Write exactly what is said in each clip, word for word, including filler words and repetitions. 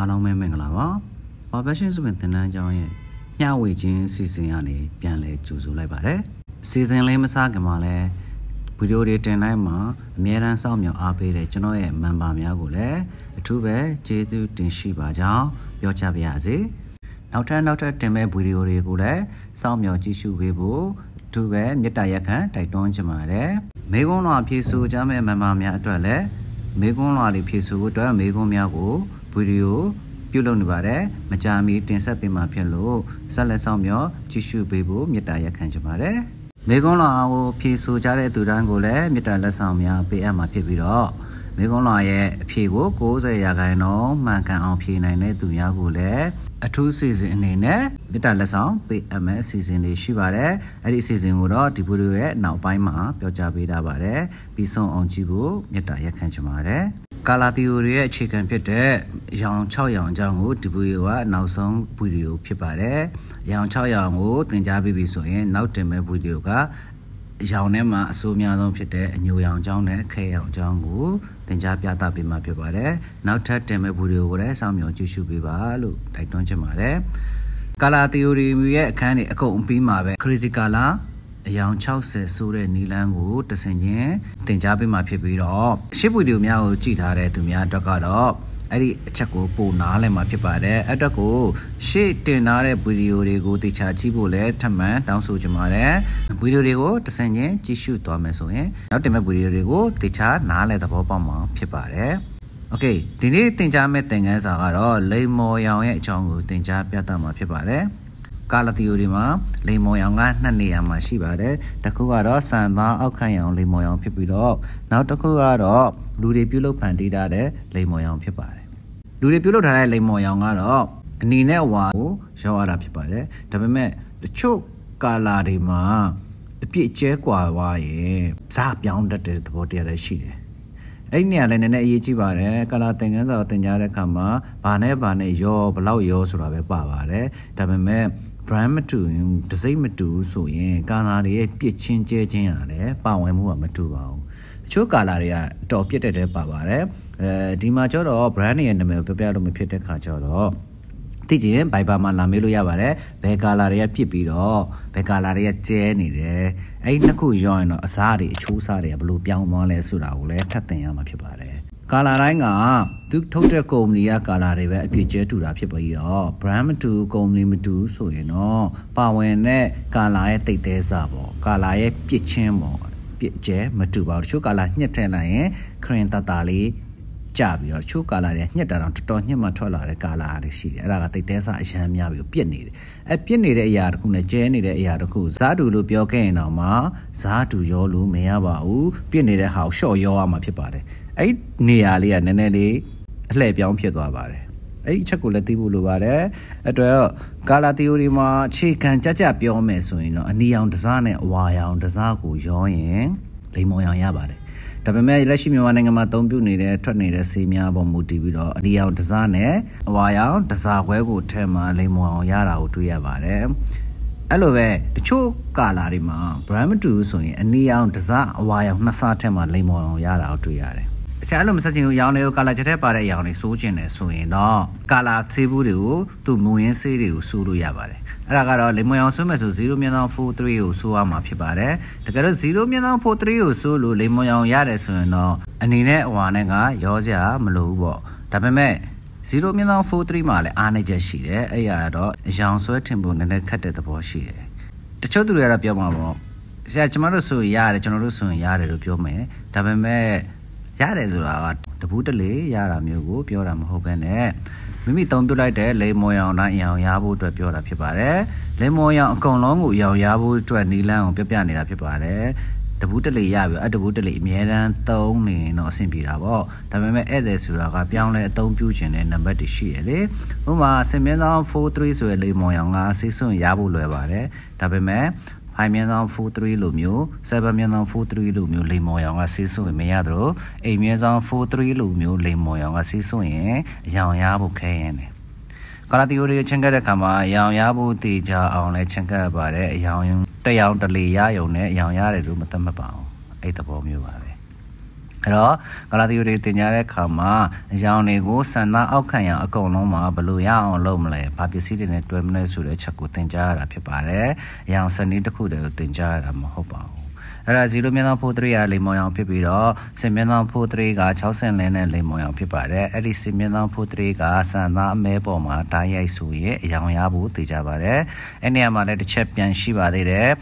အားလုံးပဲမင်္ဂလာပါ Profession ဆိုရင်သင်တန်းကျောင်းရဲ့မျှဝေခြင်းစီစဉ်ကနေပြန်လဲကြိုဆိုလိုက်ပါတယ်စီစဉ်လေးမစခင်မှာလဲဗီဒီယိုတွေတင်တိုင်းမှာအများရန်စောင့်မျှော်အားပေးတဲ့ကျွန်တော်ရဲ့ member များကိုလည်းအထူးပဲကျေးဇူးတင်ရှိပါကြောင်းပြောချပါရစေနောက်ထပ်နောက်ထပ်တင်မဲ့ဗီဒီယိုတွေကိုလည်းစောင့်မျှော်ကြည့်ရှုပေးဖို့အထူးပဲမေတ္တာရပ်ခံတိုက်တွန်းချင်ပါတယ်မေကွန်းလွှာဖြည့်ဆို့ကြမဲ့ member များအတွက်လည်းမေကွန်းလွှာတွေဖြည့်ဆို့ဖို့အတွက်မေကွန်းများကိုဗီဒီယိုပြုလုပ်နေပါတယ်မကြာမီတင်ဆက်ပေးမှာဖြစ်လို့ဆက်လက်ဆောင်မြော်ကြည့်ရှုပေးဖို့မေတ္တာရပ်ခံချင်ပါတယ်မေကွန်းလွှာကိုဖြည့်ဆို့ကြတဲ့သူတိုင်းကိုလည်းမေတ္တာလက်ဆောင်များပေးအပ်မှာဖြစ်ပြီးတော့မေကွန်းလွှာရဲ့အဖြေကိုကိုးဆယ်ရာခိုင်နှုန်းမှန်ကန်အောင်ဖြေနိုင်တဲ့သူများကိုလည်းအထူးစီစဉ်အနေနဲ့မေတ္တာလက်ဆောင်ပေးအပ်မဲ့အစီအစဉ်တွေရှိပါတယ်အဲ့ဒီအစီအစဉ်ကိုတော့ဒီဗီဒီယိုရဲ့နောက်ပိုင်းမှာပြောကြားပေးထားပါတယ်ပြီးဆုံးအောင်ကြည့်ဖို့မေတ္တာရပ်ခံချင်ပါတယ်ကာလာသီအိုရီရဲ့အခြေခံဖြစ်တဲ့ရောင်၆ရောင်အကြောင်းကိုဒီဗီဒီယိုကနောက်ဆုံးဗီဒီယိုဖြစ်ပါတယ်။ရောင်၆ရောင်ကိုသင်ကြားပြီးပြီဆိုရင်နောက်တင်မဲ့ဗီဒီယိုကရောင်ထဲမှာအဆိုးများဆုံးဖြစ်တဲ့အညိုရောင်အကြောင်းနဲ့ခဲရောင်အကြောင်းကိုသင်ကြားပြသပေးမှာဖြစ်ပါတယ်။နောက်ထပ်တင်မဲ့ဗီဒီယိုကိုလည်းစောင့်မျှော်ကြည့်ရှုပေးပါလို့တိုက်တွန်းချင်ပါတယ်။ကာလာသီအိုရီရဲ့အခန်းတွေအကုန်ပြီးမှာပဲခရီးစီကာလာအယောင်၆၀ဆိုတဲ့နီလန်းကိုတဆင်ချင်းတင်ကြားပေးမှာဖြစ်ပြီးတော့ရှစ်ပွေတွေများကိုကြည်ထားတဲ့သူများအတွက်ကတော့အဲ့ဒီအချက်ကိုပိုနားလည်မှာဖြစ်ပါတယ်အဲ့အတွက်ကိုရှေ့တင်ထားတဲ့ဗီဒီယိုတွေကိုတေချာကြည့်ဖို့လည်းထပ်မံတောင်းဆိုချင်ပါတယ်ဗီဒီယိုတွေကိုတဆင်ချင်းကြည့်ရှုသွားမယ်ဆိုရင်နောက်တင်မဲ့ဗီဒီယိုတွေကိုတေချာနားလည်သဘောပေါက်မှာဖြစ်ပါတယ်โอเคဒီနေ့တင်ကြားမဲ့သင်ခန်းစာကတော့လိမ္မော်ရောင်ရဲ့အကြောင်းကိုတင်ကြားပြသမှာဖြစ်ပါတယ်ကာလာသီအိုရီမှာလိမ္မော်ရောင်ကနှစ်နေရာမှာရှိပါတယ်တစ်ခုကတော့စံသားအောက်ခံရောင်လိမ္မော်ရောင်ဖြစ်ပြီးတော့နောက်တစ်ခုကတော့လူတွေပြုလုပ်ဖန်တီးထားတဲ့လိမ္မော်ရောင်ဖြစ်ပါတယ်လူတွေပြုလုပ်ထားတဲ့လိမ္မော်ရောင်ကတော့အနီနဲ့ဝါကိုရောရတာဖြစ်ပါတယ်ဒါပေမဲ့တချို့ကာလာတွေမှာအပြည့်အကျဲกว่าဝါရင်ဇာပြောင်းတတ်တဲ့သဘောတရားလည်းရှိတယ်အဲ့နေရာလည်းနည်းနည်းအရေးကြီးပါတယ်ကာလာသင်ခန်းစာကိုသင်ကြားတဲ့အခါမှာဘာနဲ့ဘာနဲ့ရောဘလောက်ရောဆိုတာပဲပါပါတယ်ဒါပေမဲ့brand မတူဒစိမ့်မတူဆိုရင်ကာလာတွေရဲ့ပြစ်ချင်းကျဲချင်းရတယ်ပါဝင်မှုကမတူပါဘူးအချို့ကာလာတွေကတော်ပြစ်တဲ့တဲပါပါတယ်အဲဒီမှာကျတော့ brand ရဲ့နာမည်ကိုပြောပြလို့မဖြစ်တဲ့ခါကျတော့သိချင် Viber မှာလာမေးလို့ရပါတယ်ဘယ်ကာလာတွေကပြစ်ပြီးတော့ဘယ်ကာလာတွေကကျဲနေတယ်အဲ့ဒီနှစ်ခုရောရင်တော့အစားတွေအချိုးအစားတွေကဘယ်လိုပြောင်းသွားလဲဆိုတာကိုလည်းထပ်သင်ရမှာဖြစ်ပါတယ်ကာလာတိုင်းကသူထုတ်တဲ့ကုမ္ပဏီကကာလာတွေပဲအပြည့်ကျဲတူတာဖြစ်ပြီးတော့ brand မတူကုမ္ပဏီမတူဆိုရင်တော့ပါဝင်တဲ့ကာလာရဲ့တိတ်သေးစားပေါ့ကာလာရဲ့ပြစ်ချင်းပေါ့ပြစ်ကျဲမတူပါဘူးတချို့ကာလာညှက်ထည့်လိုက်ရင်ခရင်တတာလေးကြပြီးတော့တချို့ကာလာတွေညှက်တာတော့တော်တော်ညှက်မှထွက်လာတဲ့ကာလာတွေရှိတယ်အဲ့ဒါကတိတ်သေးစားအရန်များပြီးပြစ်နေတယ်အဲ့ပြစ်နေတဲ့အရာတစ်ခုနဲ့ကျဲနေတဲ့အရာတစ်ခုဇာတူလို့ပြောခဲ့ရင်တော့မှဇာတူရောလို့မရပါဘူးပြစ်နေတဲ့ဟာကိုရှော့ရောရမှာဖြစ်ပါတယ်အဲ့နေရာလေးကနည်းနည်းလေးအလှည့်ပြောင်းဖြစ်သွားပါတယ်အဲ့ဒီအချက်ကိုလည်းသိဖို့လိုပါတယ်အဲ့တော့ကာလာသီအိုရီမှာခြေခံကြကြပြောမယ်ဆိုရင်တော့အနီရောင်တစ်စားနဲ့အဝါရောင်တစ်စားကိုရောရင်လိမ္မော်ရောင်ရပါတယ်ဒါပေမဲ့လက်ရှိမြန်မာနိုင်ငံမှာသုံးပြုနေတဲ့ထွက်နေတဲ့ဆေးများပေါ်မူတည်ပြီးတော့အနီရောင်တစ်စားနဲ့အဝါရောင်တစ်စားခွဲကိုထဲမှာလိမ္မော်ရောင်ရတာကိုတွေ့ရပါတယ်အဲ့လိုပဲတချို့ကာလာတွေမှာ brand မတူဆိုရင်အနီရောင်တစ်စားအဝါရောင်နှစ်စားထဲမှာလိမ္မော်ရောင်ရတာကိုတွေ့ရတယ်ဆရာလိုမဆက်ချင်ဘူးရောင်တွေကိုကာလာချက်ထဲပါတဲ့ရောင်တွေစိုးကျင်တယ်ဆိုရင်တော့ကာလာသေးဘူးတွေကိုသူ့မူရင်းဆေးတွေကိုစိုးလို့ရပါတယ်အဲ့ဒါကတော့လိမ္မော်ရောင်စိုးမယ်ဆိုศูนย์ สี่ สามကိုစိုးရမှာဖြစ်ပါတယ်တကယ်လို့ศูนย์ สี่ สามကိုစိုးလို့လိမ္မော်ရောင်ရတယ်ဆိုရင်တော့အနေနဲ့ဟွာနဲ့ကရောစရာမလိုဘူးပေါ့ဒါပေမဲ့ศูนย์ สี่ สามမှာလည်းအားနည်းချက်ရှိတယ်အဲ့ရတော့ရောင်ဆွဲထင်ဖို့နည်းနည်းခက်တဲ့သဘောရှိတယ်တချို့သူတွေကတော့ပြောမှာပေါ့ဆရာကျွန်တော်တို့ဆိုရတယ်ကျွန်တော်တို့ဆိုရင်ရတယ်လို့ပြောမယ်ဒါပေမဲ့ရတယ်ဆိုတာကတပူးတလေရတာမျိုးကိုပြောတာမဟုတ်ဘဲနဲ့မိမိသုံးပြုလိုက်တဲ့လိမ္မော်ရောင်တိုင်းရောင်ရဖို့အတွက်ပြောတာဖြစ်ပါတယ်လိမ္မော်ရောင်အကုန်လုံးကိုရောင်ရဖို့အတွက်နီလန်းအောင်ပြပြနေတာဖြစ်ပါတယ်တပူးတလေရပြီအဲ့တပူးတလေအများတန်းသုံးနေတော့အဆင်ပြေတာပေါ့ဒါပေမဲ့ဧည့်သည်ဆိုတာကပြောင်းလဲအသုံးပြုခြင်းတဲ့နံပါတ်တွေရှိရလေဥပမာစင်မြန်းဆောင်สี่ สามဆိုတဲ့လိမ္မော်ရောင်ကဆေးစွန့်ရဖို့လွယ်ပါတယ်ဒါပေမဲ့ไฟเมียนซอง สี่ สามလို့မျိုးเซเว่นเมียนซอง สี่ สามလို့မျိုးလိမ္မော်ရောင်ကဆေးစွန့်ရင်မရတော့เอเมียนซอง สี่ สามလို့မျိုးလိမ္မော်ရောင်ကဆေးစွန့်ရင်အရောင်ရဖို့ခဲရင်တယ်ကာလာသီအိုရီချင်းကတဲ့ခါမှာအရောင်ရဖို့တေချာအောင်လဲချင်းကပ်ပါတယ်အရောင်တရောင်တလေရရုံနဲ့အရောင်ရတယ်လို့မသတ်မှတ်ပါအောင်အဲ့သဘောမျိုးပါပဲろ、ガラディウリティニャレカマ、ジャオネゴサンナオカヤアコノマ、ブルヤオロムレ、パピシディネトゥムネスウレチャコテンジャーラピパレ、ヤンサニタクデテンジャーラマホパオ。ラジルミナポトリやリモヤンピピロ、セミナポトリがチャウセンレネリモヤンピパレ、エリセミナポトリがサナメポマタイアイスウエ、ヤンヤブティジャバレ、エニアマレチェピアンシバディレ、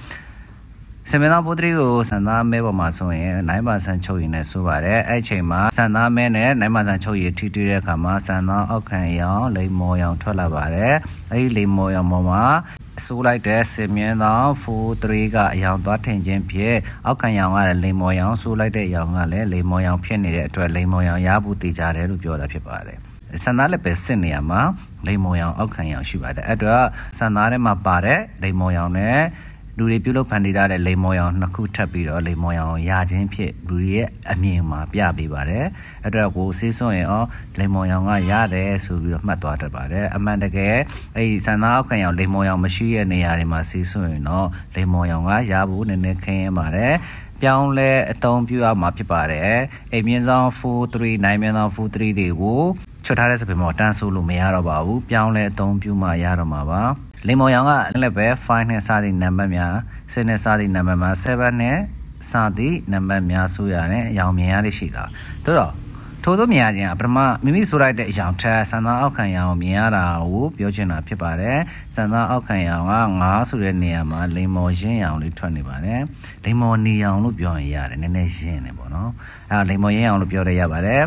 セミナポトリをサナメポマソエ、ナイマサンチョイネスウバレ、エチェマ、サナメネ、ナイマサンチョイティティレカマ、サナオカヤン、リモヤントラバレ、エリモヤンママ、そうらいてセミナーフォートリガーヤンドアテンジンピエアカヤンアレレモヤンそうらいてヤンアレレモヤンピエネレトレレモヤンヤブティジャレルピオラピバレサナレペセニアマレモヤンアカヤンシバレエドアサナレマバレレモヤンネルリピュロパンディダレレモヤンナクタピロレモヤンヤジンピエルリエアミマピアビバレエドアゴシソンエオレモヤンアヤレソビロマトアタバレアマンデゲエサナオカヤンレモヤンマシエネアリマシソンエノレモヤンアヤブネネケンマレピアンレトンピュアマピバレエミンザンフォートリナイミンザンフォートリディゴチョタレスペモタンソルメアラバウピアンレトンピュマヤラマバレモヤンがレベルごにサディナンバーミャー、セネサディナンバーミャー、ななにサディナンバーミャー、そうやね、やめやりしだ。とろ、とどみやじゃ、プラマ、耳そらいでやんちゃ、さなおかんやおみやらを、ぴょちなぴばれ、さなおかんやが、がそれにやま、レモジンやんりとにばれ、レモニやんのぴょんやれ、ねねじんねぼの、あ、レモやんのぴょれやばれ、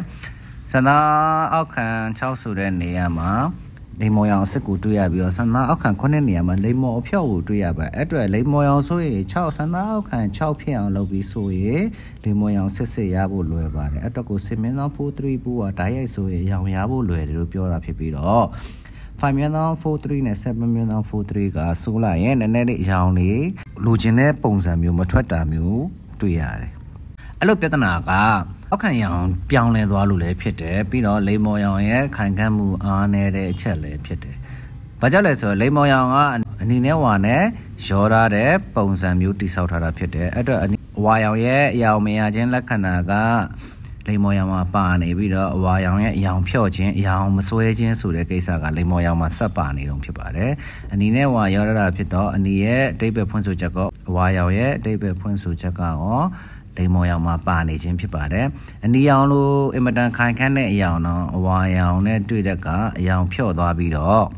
さなおかん、ちゃうそれにやま、レモヤンセクトヤビオサナオカンコネニアマレモオピョウトヤバエトレレモヤンソエチャウサナオカンチャウピアンロビソエレモヤンセセヤボロエバレエトコセメナフォートリブワタイアイソエヤンヤボロエルピョラピピロファミアナフォートリネセメナフォートリガソラエネネリヤンリロジネポンザミュマトタミュトヤレエロペタナガオカンヤンピアンレドアルレピテピロレモヤンエカンカムアネレチェレピテバジャレソレモヤンアニネワネショラレポンサミューティサウタラピテエドアニワヤンエヤオメヤジンラカナガレモヤンマパネビロワヤンエヤンピョジンヤンマソエジンソレケサガレモヤンマサパネロンピバレアニネワヤラピトアニエデベポンソジャコワヤンエデベポンソジャカオレモヤンマパネジンピパレアニヤンロエマダンカンカンネヤンノワヤンネトゥデカヤンピョウダビロ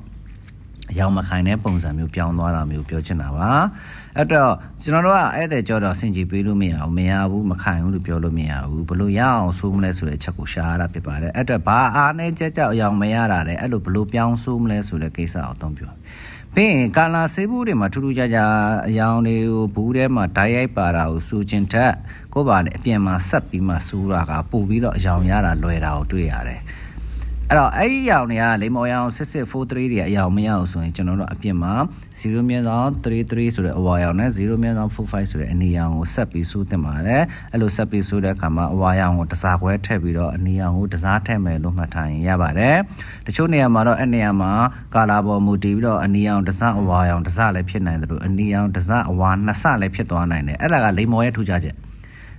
ヤンマカンネポンザミュピョンノラミュピョチナワアトジノロアエデジョドシンジビルミヤウメヤウマカンウルピョルミヤウブルヤンソムレスレチャコシャラピパレアトバアネジャジャヤンメヤラレアトブルピョンソムレスレケサオトンピョペンカラセブリマトゥジャジャヤンレウブレマタイアイパラウソチンタコバレピエマサピマスウラガポビロジャンヤラロエラオトゥヤレあら、えいやんや、レモヤンセセフォートリリア、ミヤウソン、チノロアピマ、シルミヤン、トリトリスレ、ワヤンネ、ゼロミヤン、フォーファイスレ、ニヤン、サピスウテマレ、アロサピスウレカマ、ワヤン、ウタサウエテビロ、ニヤン、ウタサテメ、ロマタン、ヤバレ、チョニヤマロ、エニヤマ、カラボ、ムディビロ、ニヤン、ウタサ、ワヤン、ウタサレピナン、ニヤン、ウタサ、ワン、ナサレピトアナイネ、エラガ、レモヤトジャジェ。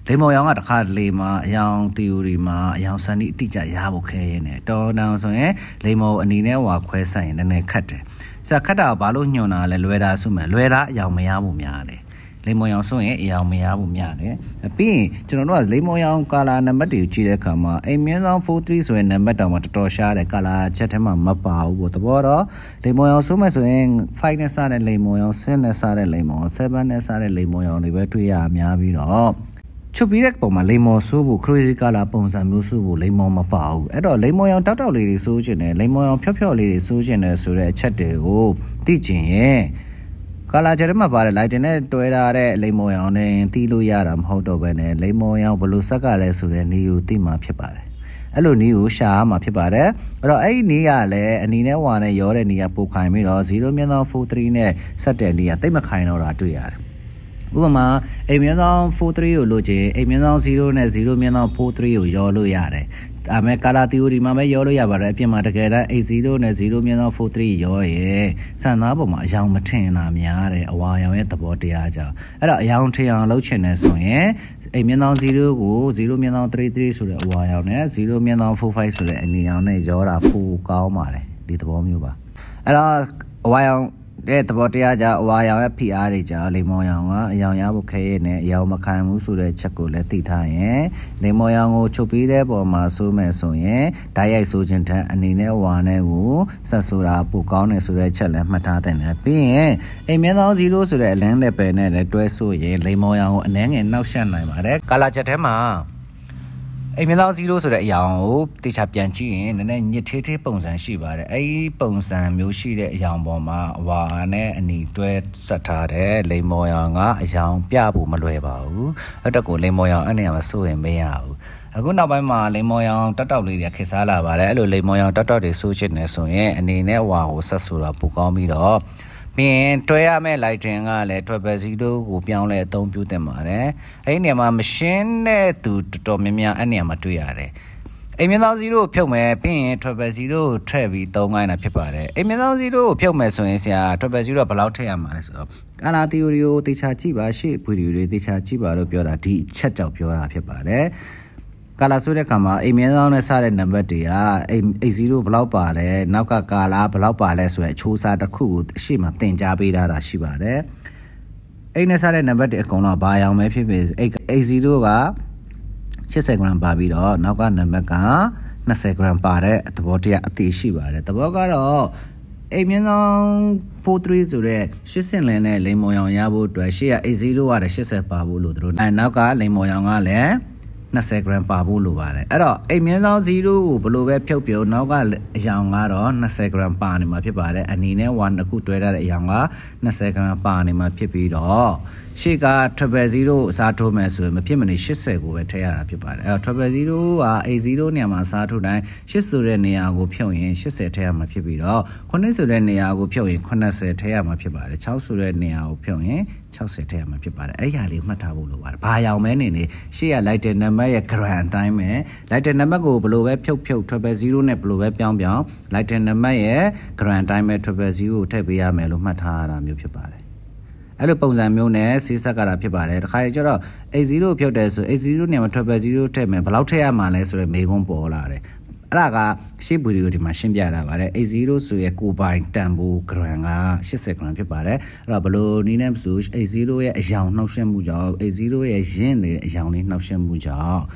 レモヤンがカーレマ、ヤン、ティウリマ、ヤンサニ、ティジャ、ヤボケネ、トナウソエ、レモ、ニネワ、クエサイン、ネカテ。サカタ、バロニョナ、レルエラ、スメ、ルエラ、ヤメヤボミアレ。レモヤンソエ、ヤメヤボミアレ。ピン、チノワ、レモヤン、カラ、ナマティ、チレカマ、エミヤン、フォートリスウエン、ナマタマトシャレ、カラ、チェテマ、マパウ、ウォトボロ、レモヤンソメソエン、ファイネサレ、レモヤン、セネサレ、レモ、セバネサレ、レモヤン、リベトヤ、ミアビロ。チョビレクポマレモスウクルジカラポンザムスウレモマパウエドレモヤンタタリリソジネレモヤンピョピョリリソジネスレチェテウティチンエカラジェマバレライテネトエラレレモヤンエティルヤラムホトベネレモヤンブルサカレスレニウティマピパレエロニウシャーマピパレエニヤレニネワネヨレニヤポカイミロゼロミナフォートリネサテニヤテマカイノラトヤレウママ、エミアンフォートリオロジェ、エミアンゼロネゼロミアンフォートリオヨロヤレ。あめからてうりまめよろやばれ、ぴまたけらはちじゅうねゼロみのよんじゅうさんよえ。さなぼまあやんまてんなみやれ、あわやんえたぼてやじゃ。えらやんてやんろちねそえ。えみのゼロごゼロみのさんじゅうさんそれあわやんね、ゼロみのよんじゅうごそれあみやんねよらぽかおまれ。でとぼみば。えらあわやんえとぼてやじゃ、あわやんえぴあれじゃ、レモンやんがやんやぼけね、やんまかいむそれちゃこれてたえ。レモンやんをちょびれぼまそうめそうえ。だいやいそうじんたあにねわねをさそらぽかねそれちゃれまたてねぴえ。えみのゼロそれれんれぺねれとえそうえ。レモンやんをねんえなおしゃないまれ。からちゃてま。えみのゼロそれやんをてちゃぴゃんちえねねにててぽんさんしばれ。えぽんさんみょうしれやんぼまわねあにとえさたれ。レモンやんがやんぴゃぼまればう。あたこレモンやんあねはそうえめやう。あこなばまレモンやんたたおりやけさらばれ。あろレモンやんたたでそうちねそうえあにねわをさそらぽかみろ。ピントやめライティングがれとべじどをぴゃんれとんぴゅてまれ。えねまましんねととみみあねまとやれ。えみのゼロをぴょんめ、ピンとべじどをてびとんがいなぴばれ。えみのゼロをぴょんめそんしやとべじどはばらてやまれそ。あらてよりをてちゃちばし、ぷりれてちゃちばろぴょらてちゃちゃぴょらぴばれ。カラスレカマ、エミナウネサレナベティア、エゼロブラウパレ、ナカカラブラウパレスウェチューサータクー、シマテンジャビララシバレ。エネサレナベティコナバヤメフィフィフィ、エゼロが、シセグランバビロ、ナカナメカ、ナセグランパレ、トボティアティシバレ、トボガロ。えみのポトリズレ、シセンレネ、レモヤンヤボトレシア、エゼロはシセパブルドル、ナカ、レモヤンアレ。なせグランパブルバレ。あら、えみのゼロブルベピョピョナガヤンガロ、なせグランパニマピバレ、アニネワンナクトエラヤンガ、なせグランパニマピピロ。シガトベゼロサトメスメピメニシセゴベテアピバレ。あトベゼロはエゼロニアマサトダイ、シスレニアゴピョン、シセテアマピピロ。コネスレニアゴピョン、コネセテアマピバレ。チャウスレニアゴピョン、チャウセテアマピバレ。エヤリマタブルバレ。バヤオメニニ、シアライテナメ。まやからやんたいめ、ライテンナマゴブルベピョピョトベゼロねブルベピョンピョン、ライテンナマやからやんたいめトベゼロテビアメロマタラミュピバレ。あるポンザミュネ、シサカラピバレ、カイジョロ、エゼロピョデス、エゼロねトベゼロテメ、ブラウテアマレスレメゴンポーラレ。あらが、シブリュリマシンビアラバレ、エゼロスエコバインタンボクランガ、シセクランピバレ、ラブロニネムス、エゼロエジャンノシェムジャー、エゼロエジェンエジャンノシェムジャー。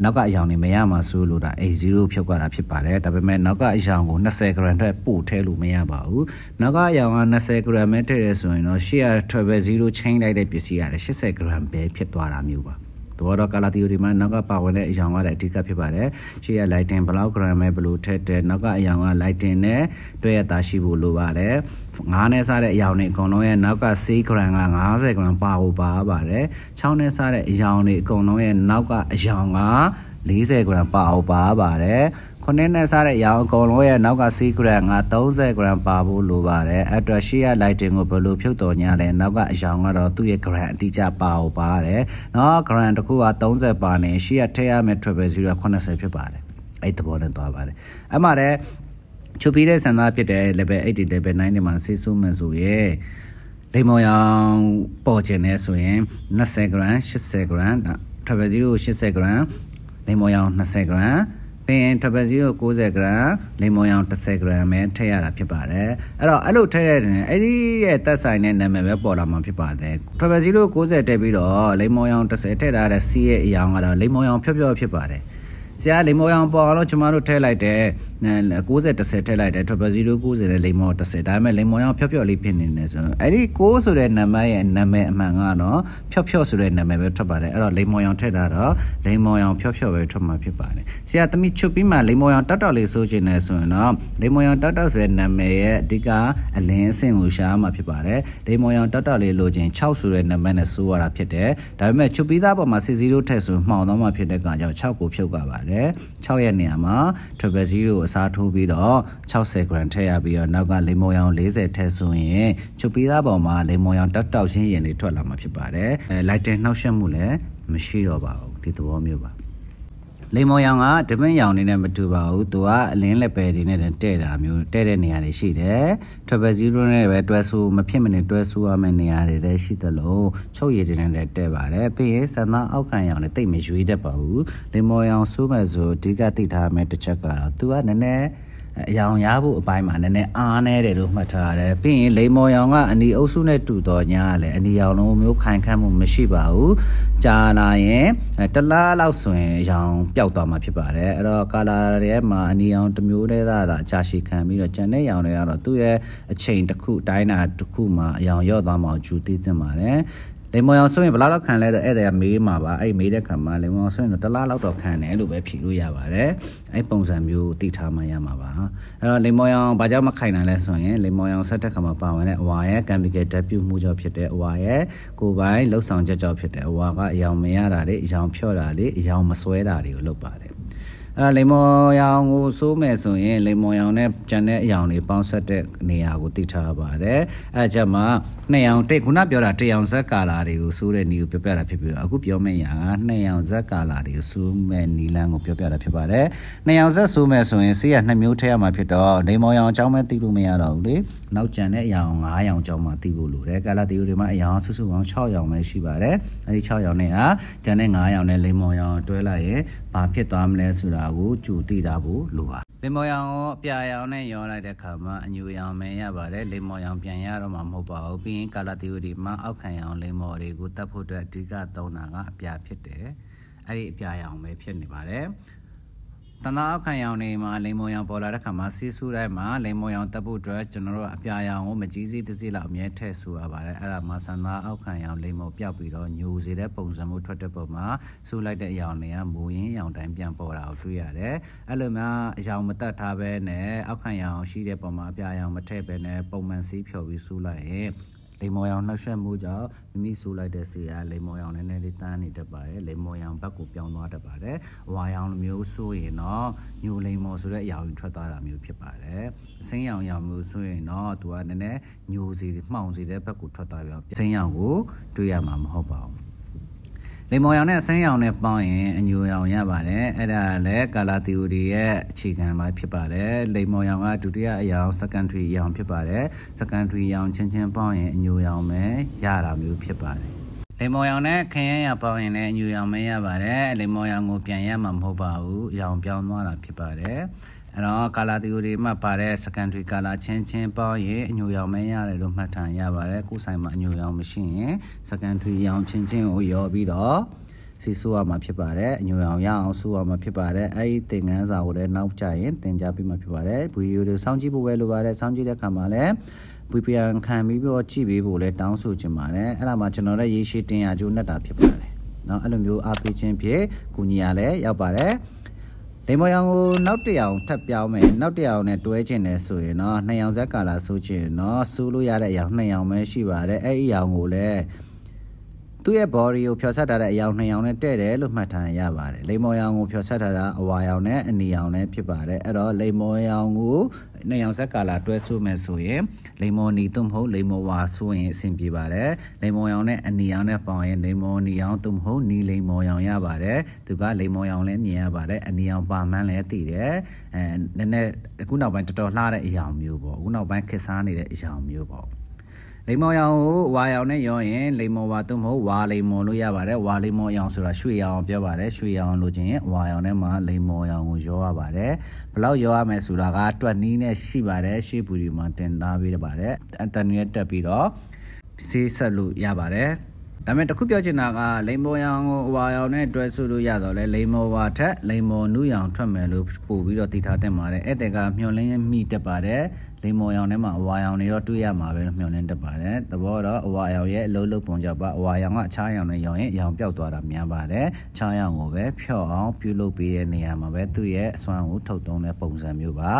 ナガヤンにメヤマスルダ、エゼロピョカラピバレ、ダベメナガヤンゴ、ナセクランテポテルメヤバウ、ナガヤンナセクラメテレソイノ、シアトベゼロチェンライデピシア、シセクランペピトアラミュバ。ドアラカラティウリマンナガパワレジャンワレティカピバレシアライテンブラウクラメブルテテナガヤンワライテンネトヤタシブルバレガネサレヤウネコノエナガシクランガセクランパウババレチャウネサレヤウネコノエナガヤンガリセクランパウババレコネネサレヤンコノエナガシクランガトウセクランパブルバレアトシアライテングブルピュトニャレナガヤンガロトヤクランティチャパウバレナクランこはさんじゅうパネシアテアメトベゼロコナセピバレ。えとぼれとばれ。あまれ、チュピレセナピテレベはちじゅうレベきゅうじゅうマンシスメソエ。レモヤンポチェネソエ。にじゅうグラム、ろくじゅうグラム、トベゼロろくじゅうグラム、レモヤンにじゅうグラム。ペントベゼロきゅうじゅうグラム、レモヤンにじゅうグラムテアラピバレ。あら、あろテレね。えりえたさいねなめべポラマピバレ。トベゼロきゅうじゅうテビロ、レモヤンにじゅうテラレシエヤンガラ、レモヤンピョピョピバレ。じゃあ、レモヤンポアロチマロテライテ、きゅうじゅうテライテ、トベゼロきゅうじゅうレモテダメ、レモヤンピョピョリピンネズ。えりきゅうじゅうレナメナメマガロ、ピョピョスレナメベトバレ。あら、レモヤンテラロ、レモヤンピョピョベトマピバレ。じゃあ、みちゅぴま、レモヤンタタリソジネズの、レモヤンタタスレナメディガ、アレンセンウシャマピバレ、レモヤンタタリロジン、チャウスレナメネスワラピテ、ダメチュピダボマシゼロテス、マウナマピテガジャ、チャコピョガバレ。ろくやねま、トベゼロをさとびろ、ろくじゅうグラムてやびろ、ながレモヤンよんじゅうてそえ、チュピダボま、レモヤンたったしんやにとらまぴばれ、ライテンနှောက်ရှက်မှုလည်းမရှိတော့ပါဘူး、ဒီသဘောမျိုးပါ。レモンやんがてめんやんにねまとばうとはレンレペリねてたမျိုးてတဲ့နေရာတွေရှိတယ်။ トリプルゼロねပဲတွဲဆိုးမဖြစ်မနေတွဲဆိုးရမယ့်နေရာတွေလည်းရှိတယ်လို့ချုပ်ရည်တွေနဲ့တဲ့ပါတယ်။ပြီးရင်ဆန္ဒအောက်ကန်ရံလည်းတိတ်မရွေးတတ်ပါဘူး။レモンやんဆိုးမဲ့ဆိုအဓိကသိထားမယ်တစ်ချက်ကတော့ तू ကနည်းနည်းအရောင်ရဖို့အပိုင်းမှာနည်းနည်းအားနည်းတယ်လို့မှတ်ထားရတယ်။ပြီးရင်လိမ္မော်ရောင်ကအနီအုပ်စုနဲ့တူတော်ညာကလည်းအနီရောင်လုံးမျိုးခိုင်ခန့်မှုမရှိပါဘူး။ကြာလာရင်တလားလောက်ဆိုရင်ရောင်ပျောက်သွားမှာဖြစ်ပါတယ်။အဲ့တော့ color တွေမှာအနီရောင်တစ်မျိုးတည်းသာအကြာရှည်ခံပြီးတော့ကျန်တဲ့ရောင်တွေကတော့သူ့ရဲ့အချိန်တစ်ခုအတိုင်းအတာတစ်ခုမှာအရောင်ရော့သွားမှာကိုကြိုသိသင့်ပါတယ်။လေမောင်အောင်ဆိုရင်ဘလောက်လောက်ခံလဲတော့အဲ့ဒါမေးမှာပါအဲ့မေးတဲ့ခါမှာလေမောင်အောင်ဆိုရင်တော့တလားလောက်တော့ခံတယ်လို့ပဲဖြေလို့ရပါတယ်အဲ့ပုံစံမျိုးသိထားမှရမှာပါအဲ့တော့လေမောင်အောင်ဘာကြောင့်မခိုင်နိုင်လဲဆိုရင်လေမောင်အောင်ဆက်တဲ့ခါမှာပါဝင်တဲ့အဝါရဲ့ကံပီကယ်ဓာတ်ပြုမှုကြောင့်ဖြစ်တဲ့အဝါရဲ့ကိုယ်ပိုင်လှုပ်ဆောင်ချက်ကြောင့်ဖြစ်တဲ့အဝါကအရောင်မရတာလေအရောင်ဖြော့တာလေအရောင်မစွဲတာတွေကိုလုပ်ပါတယ်အဲ့လေမော်ရောင်ကိုစိုးမယ်ဆိုရင်လေမော်ရောင်နဲ့ကျန်တဲ့အရောင်တွေပေါင်းဆက်တဲ့နေရာကိုသိထားပါတယ်။အဲ့ချက်မှာနှစ်ရောင်တိတ်ခုနပြောတာတစ်ရောင်ဇက်ကာလာတွေကိုစိုးတဲ့နီကိုပြောပြတာဖြစ်ပြီးတော့အခုပြောမယ့်အရာကနှစ်ရောင်ဇက်ကာလာတွေကိုစိုးမဲ့နီလန်းကိုပြောပြတာဖြစ်ပါတယ်။နှစ်ရောင်ဇက်စိုးမယ်ဆိုရင်ဆေးရနှစ်မျိုးထည့်ရမှာဖြစ်တော့လေမော်ရောင်အကြောင်းပဲသိလို့မရတော့ဘူးလေ။နောက်ကျန်တဲ့အရောင်၅ရောင်အကြောင်းမှသိဖို့လိုတယ်။ကာလာတီယိုတွေမှာအရောင်စုစုပေါင်း၆ရောင်ပဲရှိပါတယ်။အဲ့ဒီ၆ရောင်နဲ့ကကျန်တဲ့၅ရောင်နဲ့လေမော်ရောင်တွဲလိုက်ရင်ဘာဖြစ်သွားမလဲဆိုတာကိုကြိုသိတာဖို့လိုပါလေမော်ရောင်ကိုအပြာရောင်နဲ့ရောလိုက်တဲ့ခါမှာအညူရောင်မင်းရပါတယ်လေမော်ရောင်ပြန်ရတော့မှာမဟုတ်ပါဘူးပြီးရင်ကာလာတီယိုဒီမှာအောက်ခံရောင်လေမော်တွေကိုတတ်ဖို့အတွက်အဓိကသုံးတာကအပြာဖြစ်တယ်အဲ့ဒီအပြာရောင်ပဲဖြစ်နေပါတယ်တနာအောက်ခံရောင်နေမှာလေမော်ရောင်ပေါ်လာတဲ့ခါမှာစီးဆူးတိုင်းမှာလေမော်ရောင်တတ်ဖို့အတွက်ကျွန်တော်တို့အပြာရောင်ကိုမကြီးစီးတစ်စီးလောက်အမြဲထည့်ဆူရပါတယ်အဲ့ဒါမှာဆန္ဒအောက်ခံရောင်လေမော်ပြောက်ပြီးတော့ညိုစေတဲ့ပုံစံမျိုးထွက်တဲ့ပုံမှာဆူးလိုက်တဲ့အရောင်တွေကမိုးရင်းရောင်တိုင်းပြန်ပေါ်တာကိုတွေ့ရတယ်အဲ့လိုမျိုးအရောင်မတတ်ထားပဲနဲ့အောက်ခံရောင်ရှိတဲ့ပုံမှာအပြာရောင်မထည့်ပဲနဲ့ပုံမှန်စီးဖြော်ပြီးဆူးလိုက်ရင်လေမော်ရောင်နှောက်ယှက်မှုကြောင့်မိမိဆိုးလိုက်တဲ့ဆေးကလေမော်ရောင်နည်းနည်းလေးတန်းနေတတ်ပါတယ်လေမော်ရောင်ဘက်ကိုပြောင်းသွားတတ်ပါတယ်အဝါရောင်လိုမျိုးဆိုးရင်တော့ညိုလေမော်ဆိုတဲ့အရောင်ထွက်သွားတာမျိုးဖြစ်ပါတယ်အစိမ်းရောင်ရောင်မျိုးဆိုးရင်တော့သူကနည်းနည်းညိုစီမှောင်စီတဲ့ဘက်ကိုထွက်သွားပြီးအစိမ်းရောင်ကိုတွေ့ရမှာမဟုတ်ပါဘူးလေမော်ရောင်နဲ့အစိမ်းရောင်နဲ့ပေါင်းရင်အညိုရောင်ရပါတယ်အဲ့ဒါလည်းကာလာတီယိုဒီရဲ့အခြေခံပိုင်းဖြစ်ပါတယ်လေမော်ရောင်ကဒုတိယအရောင် secondary ရောင်ဖြစ်ပါတယ် secondary ရောင်ချင်းချင်းပေါင်းရင်အညိုရောင်ပဲရတာမျိုးဖြစ်ပါတယ်လေမော်ရောင်နဲ့ခင်ရရပေါင်းရင်လည်းအညိုရောင်ပဲရပါတယ်လေမော်ရောင်ကိုပြန်ရမှာမဟုတ်ပါဘူးရောင်ပြောင်းသွားတာဖြစ်ပါတယ်အဲ့တော့ကာလာတီယိုဒီမှာပါတဲ့ secondary ကာလာချင်းချင်းပေါင်းရင်အညိုရောင်မရရတယ်လို့မှတ်ထားရပါတယ်ကိုယ်ဆိုင်မှာအညိုရောင်မရှိရင် secondary ရောင်ချင်းချင်းကိုရောပြီးတော့စီဆိုးရမှာဖြစ်ပါတယ်အညိုရောင်ရအောင်ဆိုးရမှာဖြစ်ပါတယ်အဲ့ဒီသင်ခန်းစာကိုလည်းနောက်ကျရင်သင်ကြားပေးမှာဖြစ်ပါတယ်ဗီဒီယိုတွေစောင့်ကြည့်ဖို့ပဲလိုပါတယ်စောင့်ကြည့်တဲ့အခါမှာလည်းV P N ခံပြီးတော့ကြည့်ပေးဖို့လည်းတောင်းဆိုချင်ပါတယ်အဲ့ဒါမှကျွန်တော်လည်းရေရှည်တင်ရကြိုးနဲ့တာဖြစ်ပါတယ်နော်အဲ့လိုမျိုးအားပေးခြင်းဖြင့်ကူညီရလည်းရောက်ပါတယ်လေမော်ရောင်ကိုနောက်တစ်ရောင်ထပ်ပြောင်းမယ်နောက်တစ်ရောင်နဲ့တွဲခြင်းနဲ့ဆိုရင်တော့နှစ်ရောင်ဇက်ကာလာဆိုခြင်းတော့ဆူးလို့ရတဲ့အရောင်နှစ်ရောင်ပဲရှိပါတယ်အဲ့ဒီရောင်ကိုလည်းသူ့ရဲ့ body ကိုဖြော်ဆက်ထားတဲ့အရောင်နှစ်ရောင်နဲ့တည့်တယ်လို့မှတ်ထားရပါတယ်လေမော်ရောင်ကိုဖြော်ဆက်ထားတာအဝါရောင်နဲ့အနီရောင်နဲ့ဖြစ်ပါတယ်အဲ့တော့လေမော်ရောင်ကိုနှစ်ရောင်ဇက်ကာလာတွဲဆိုမယ်ဆိုရင်လေမော်နီသို့မဟုတ်လေမော်ဝါဆိုရင်အဆင်ပြေပါတယ်လေမော်ရောင်နဲ့အနီရောင်နဲ့ပေါင်းရင်လေမော်နီရောင်သို့မဟုတ်နီလေမော်ရောင်ရပါတယ်သူကလေမော်ရောင်လည်းမြင်ရပါတယ်အနီရောင်ပါမှန်းလည်းသိတယ်အဲနည်းနည်းအခုနောက်ပိုင်းတော်တော်လှတဲ့အရောင်မျိုးပေါ့အခုနောက်ပိုင်းခေတ်စားနေတဲ့အရောင်မျိုးပေါ့လေမော်ရောင်ကိုဝါရောင်နဲ့ရောရင်လေမော်ဝါသို့မဟုတ်ဝါလေမော်လို့ရပါတယ်ဝါလေမော်ရောင်ဆိုတာရွှေရောင်ပြောပါတယ်ရွှေရောင်လို့ချင်းရင်ဝါရောင်နဲ့မှာလေမော်ရောင်ကိုရောရပါတယ်ဘလောက်ရောရမယ်ဆိုတာကတွက်နီးနဲ့ရှိပါတယ်ရှေ့ပူဒီမှာတင်သားပေးပါတယ်အန်တနီနဲ့တက်ပြီးတော့ဆေးဆက်လို့ရပါတယ်ဒါပေမဲ့တခုပြောချင်တာကလေမော်ရောင်ကိုအဝါရောင်နဲ့တွဲဆူလို့ရတော့လေလေမော်ဝါထက်လေမော်နူးရောင်ထွက်မယ်လို့ပို့ပြီးတော့တည်ထားတင်ပါတယ်အဲ့တဲ့ကမျောလင်းမိတက်ပါတယ်လေမော်ရောင်ထဲမှာအဝါရောင်တွေတော့တွေ့ရမှာပဲမျောလင်းတက်ပါတယ်တဘောတော့အဝါရောင်ရဲ့အလုံးလုံးပုံကြပါအဝါရောင်ကအခြားရောင်နဲ့ရောင်ရင်ရောင်ပြောက်သွားတာများပါတယ်အခြားရောင်ကိုပဲဖြော့အောင်ပြုလုပ်ပေးတဲ့နေရာမှာပဲသူ့ရဲ့အစွမ်းကိုထုတ်သုံးတဲ့ပုံစံမျိုးပါ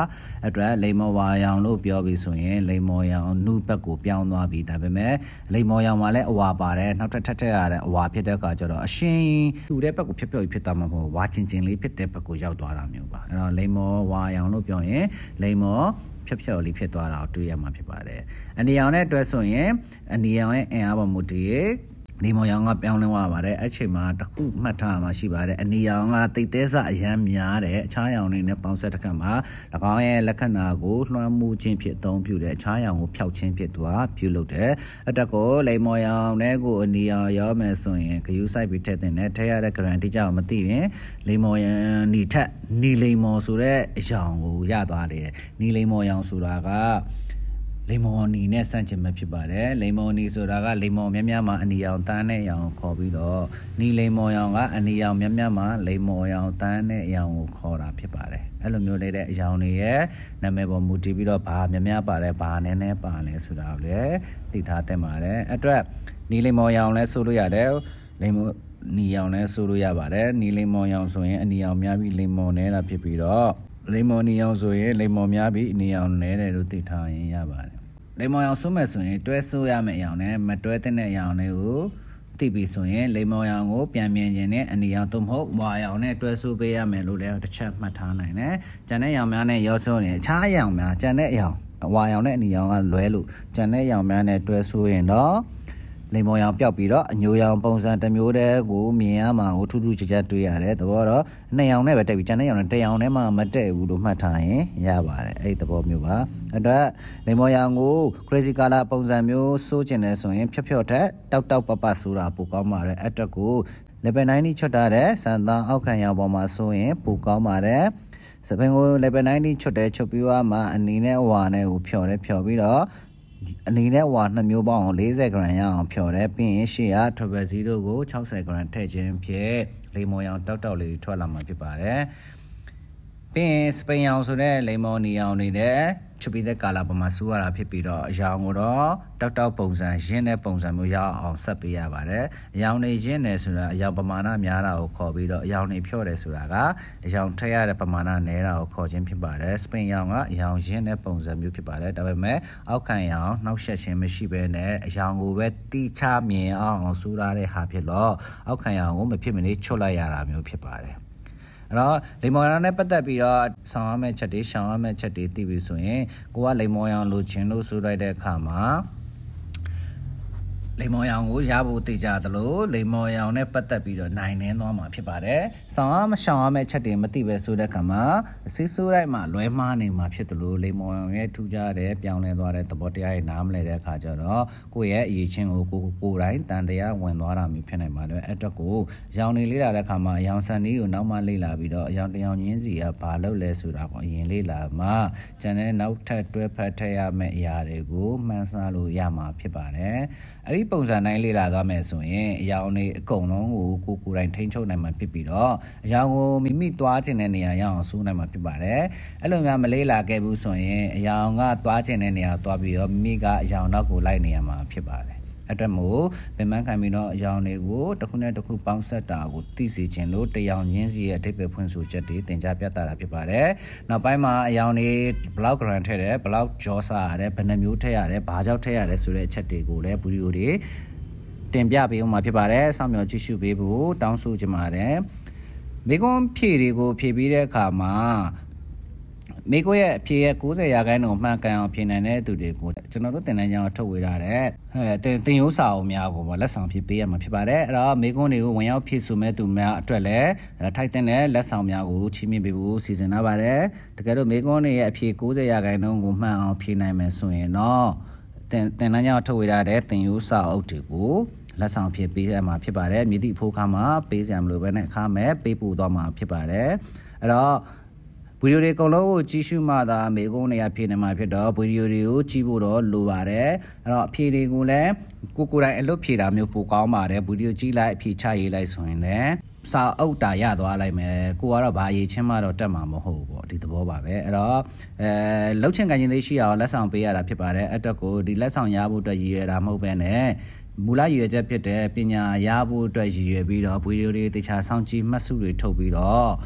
အတွက်လေမော်ဝါရောင်လို့ပြောပြီးဆိုရင်လေမော်ရောင်နူးဘက်ကိုပြောင်းသွားပြီးဒါပေမဲ့လေမော်ရောင်မှာလည်းအဝါပါတယ်နောက်ထပ်ထက်ရတဲ့အဝါဖြစ်တဲ့အခါကျတော့အရှင်သူ့တဲ့ဘက်ကိုဖြတ်ပြောက်ပြီးဖြစ်သွားမှာမဟုတ်ဝါချင်းချင်းလေးဖြစ်တဲ့ဘက်ကိုရောက်သွားတာမျိုးပါအဲ့တော့လေမော်ဝါရောင်လို့ပြောရင်လေမော်ဖြတ်ဖြတ်လေးဖြစ်သွားတာကိုတွေ့ရမှာဖြစ်ပါတယ်အနီရောင်နဲ့တွဲဆိုရင်အနီရောင်ရဲ့အင်အားပေါ်မူတည်リモヤンがピョンワーレ、アチマタ、ウマタマシバレ、ニヤンがテテザ、ヤミヤレ、チャヤンにネパンセタカマ、ラカエ、ラカナゴ、ノムチンピエトンピュレ、チャヤンをピョチンピエトワ、ピュロテ、アタコ、レモヤン、ネゴ、ニヤヤメソン、ユサイビテテネ、テヤレカンティジャーマティ、リモヤン、ニテ、ニレモソレ、ジャンウ、ヤダレ、ニレモヤンソラガ。レモンにね、サンチメピバレ、レモンにそらが、レモン、ミャミャマ、ニヤンタネヤンコビド、ニレモヤンが、ニヤン、ミャミャマ、レモヤンタネヤンコラピバレ。エルミュレレ、ジャンニエ、ナメボムティビド、パミャミャバレ、パネネ、パネ、ソラレ、ティタテマレ、アトラ、ニレモヤンレ、ソルヤレ、レモニヤンレ、ソルヤバレ、ニレモヤンソエ、ニヤンミャビ、レモネラピビド、レモニヤンソエ、レモミャビ、ニヤンレレ、ルティタイヤバレ。レモンをすめすん、トゥエスやめやんね、メトゥエテネやんねう、ティビスン、レモンやんをピアミンね、ニヤントムホ、ワヤンね、トゥエスベやめるレオチェフマタナね、ジャネヤンメアネ、ヨソネ、チャヤンメア、ジャネヤン、ワヤンね、ニヤンがルエル、ジャネヤンメアネ、トゥエスウエンド、レモンやんぴょぴろ、ニューヤンポンサンタミューレ、ゴミヤマン、ウトゥチチャトゥヤレ、トゥワロ、ネヤンネベテビチャネヤン、テヤンネマン、メテウドマタイ、ヤバレ、エイトボミューバー、レモンやんゴ、クレジカラポンサミュー、ソチェネソン、ピョピョテ、タタパパスラ、ポカマレ、エタコ、レベナイニチョタレ、サンダ、オカヤボマソイ、ポカマレ、セペンゴ、レベナイニチョテ、チョピワマ、ニネワネウ、ピョレ、ピョビロ、リレワナミューバン、レゼグランヤン、ピョレピン、シア、トベゼロゴ、チョウセグランテジン、ピエ、リモヤン、トトリ、トラマピバレ、ピン、スペイン、ソレ、レモニヤン、リレ、チュピデカラパマスワラピピロ、ジャンゴロ、トトポンザン、ジェネポンザン、ミュヤン、サピヤバレ、ヤンリジェネスラ、ヤンパマナ、ミャラオ、コビロ、ヤンリピョレスラガ、ジャンテヤレパマナ、ネラオ、コジンピバレ、スペインヤンが、ヤンジェネポンザン、ミュピバレ、ダメメ、オカンヤン、ノシェシェミシベネ、ジャンウェティチャミヤン、ソラレ、ハピロ、オカンヤン、ウメピミニ、チョラヤラ、ミュピバレ。レモンのパタビア、サメチェティ、シャメチェティ、ティビスウィン、ゴアレモン、ルチン、ルスラデカマ。レモン、ウジャブティジャード、レモンのパタビア、ナイネノマピバレ、サメ、シャメチェティ、マティベスデカマ、シスラマ、レマネマピトル、レモン、エトジャーデ、ピアネドレットボティア、ナムレデカジャロ、ウエ、イチンウコライン、タンディア、ウェンドアラミピネマル、エトコ、ジャオニリラカマ、ヤンサニウ、ナマリラビド、ヤンディアンインジア、パロレスラ、インリラマ、ジャネナウテトゥペティアメヤレゴ、マンサルヤマピバレ、アリポンザナイリラダメソン、ヤオニコノウ、ココライン、テンチョウナマピピド、ヤオミミトワチンエニア、ヤンソナマピバレ、エルナマリラケブソン、ヤンガトワチンエニア、トワビオ、ミガ、ヤオナコライニアマピバレ。アタモー、ベマンカミノ、ヤオネゴ、トコネトコパンセタゴ、ティシチンロ、テヤオニンジエ、テペプンソチェティ、テンジャピアタラピバレ、ナパイマ、ヤオネ、ブラウクランテレ、ブラウジョサレ、ペナミューテアレ、バジャテアレ、スレチェティゴレ、ブリューディ、テンビアビウマピバレ、サミョチシュビブ、ダンソジマレ、ベゴンピリゴ、ピビレカマ。メコヤピエコゼヤガノマカンピナネトデコ、チノロテナヤトウダレ、テンヨサオミアゴマレサンピピアマピバレ、ラメコネウウヤピスメトメアトレ、タイテネ、レサオミアゴ、チミビブ、シズナバレ、テケロメコネピエコゼヤガノマンピナメソエノ、テナヤトウダレ、テンヨサオテコ。ラサンピピアマピバレ、ミディポカマ、ピザムルベネカメ、ピポドマピバレ、ラブリューレコロー、チシュマダ、メゴネアピネマピド、ブリューレオ、チブロ、ルワレ、ピリゴレ、ココラエロピラミュポカマレ、ブリューチラ、ピチャイライソンレ、サオタヤドアラメ、コアラバイチェマロタマモホー、ディトボバベ、ローチェンガニネシア、ラサンピアラピパレ、エトコ、ディラサンヤブタイラモベネ、ムラユエジェピテ、ピニャ、ヤブタイジエビド、ブリューレ、ティチャサンチ、マスウリトビド、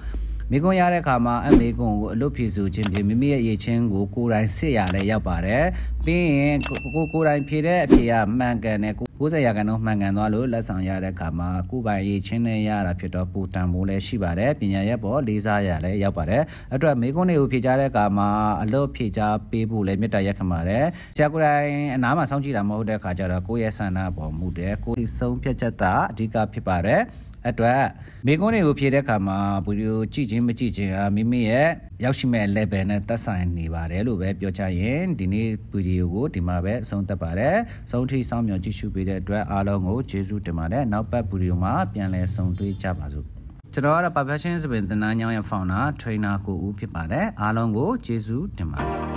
みこんやれかまあみこんをルピーズチンピミミエチンゴコランセやれやばれピンココランピレピアマンガネココザヤガノマンガノアルラサンやれかまコバイチンネやらピトプタンボレシバレピニャヤボリザやれやばれあとはみこんにうぴじゃれかまルピーザピブレミタヤカマレジャコランナマサンジラモデカジャラコヤサナボムデコイソンピチャタディカピパレあとはみこんにうぴれかまブリューチジンムチジンアミミエヤシメレベネタサインニバレルベピョチャインディニブリューゴディマベソンタパレソンティサンミョチシュビレドアロンゴチジュテマレナパブリューマピアンレソントイチャバズチロアラパフェシンズベンテナニャンファウナトレーナーコウピパレアロンゴチジュテマレ